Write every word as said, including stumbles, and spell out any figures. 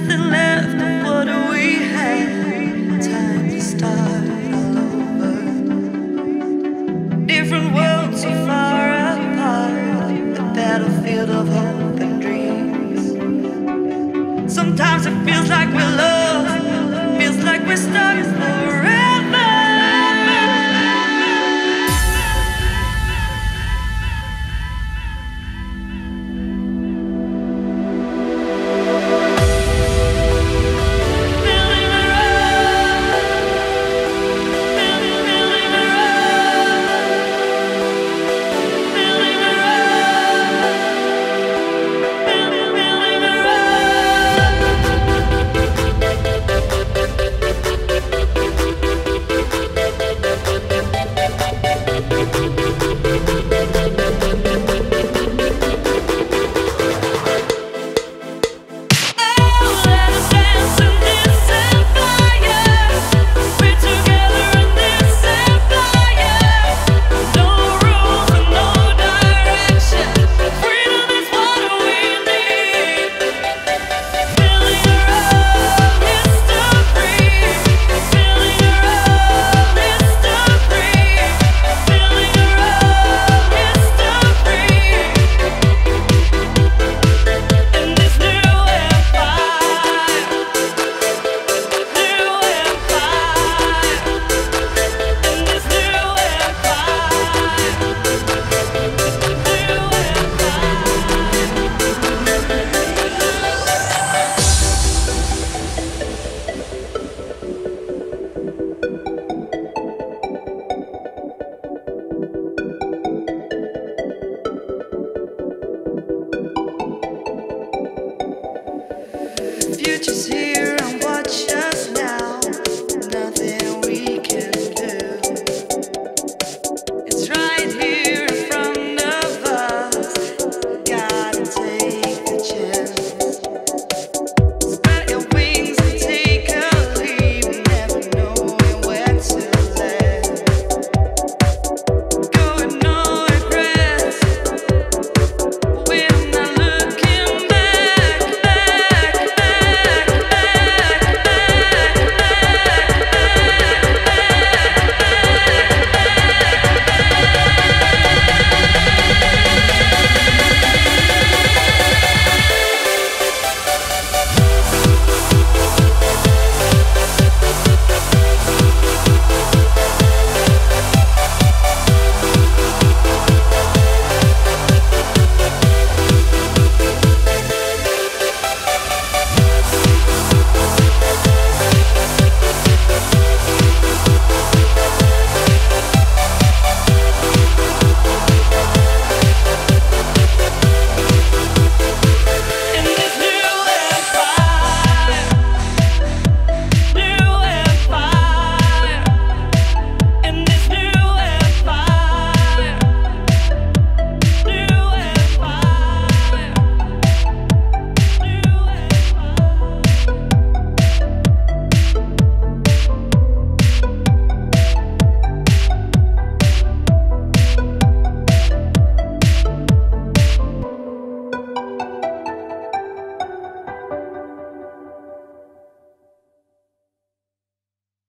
nothing left of what we had. Time to start all over. Different worlds so far apart, the battlefield of hope and dreams. Sometimes it feels like we're lost, feels like we're stuck forever. Just here.